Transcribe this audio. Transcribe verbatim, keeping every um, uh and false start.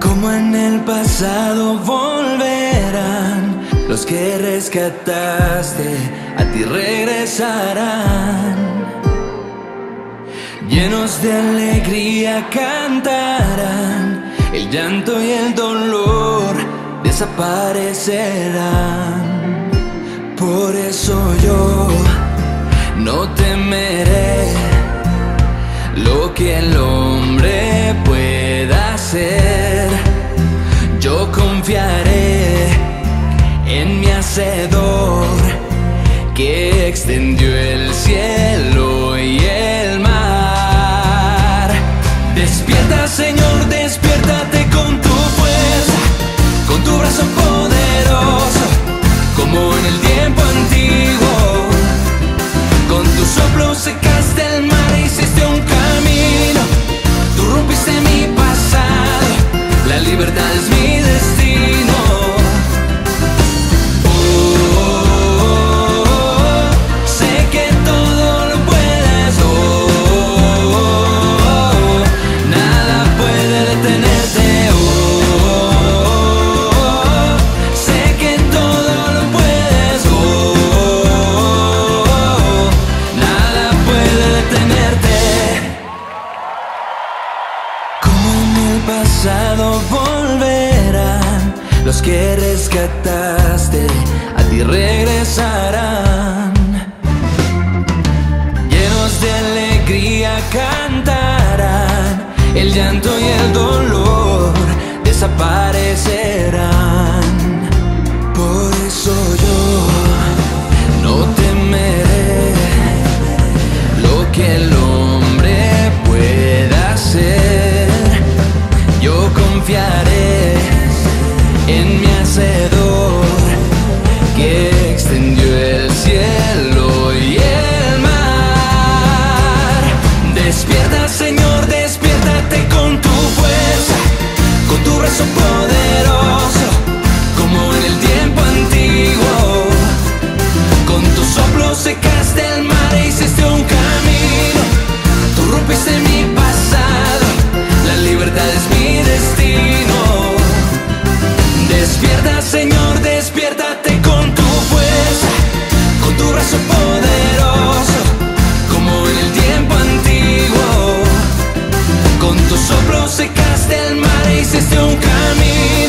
Como en el pasado volverán los que rescataste, a ti regresarán. Llenos de alegría cantarán, el llanto y el dolor desaparecerán. Por eso yo no temeré lo que el hombre pueda hacer. Yo confiaré en mi Hacedor, que extendió el cielo y el mar. Despierta, Señor, despiértate con tu fuerza, con tu brazo poderoso, como en el tiempo antiguo. Con tu soplo secaste el mar e hiciste un camino. Tú rompiste mi pasado, la libertad es mi destino. Los que rescataste a ti regresarán, llenos de alegría cantarán, el llanto y el dolor desaparecerán. Por eso yo no temeré lo que el hombre pueda hacer. Yo confiaré en mi Hacedor, que extendió el cielo y el mar. Despierta, Señor, despiértate con tu fuerza, con tu brazo poderoso, como en el tiempo antiguo. Con tu soplo secaste el mar e hiciste un camino. Tú rompiste mi pasado, la libertad es mi destino. Despierta, Señor, despiértate con tu fuerza, con tu brazo poderoso, como en el tiempo antiguo. Con tu soplo secaste el mar e hiciste un camino.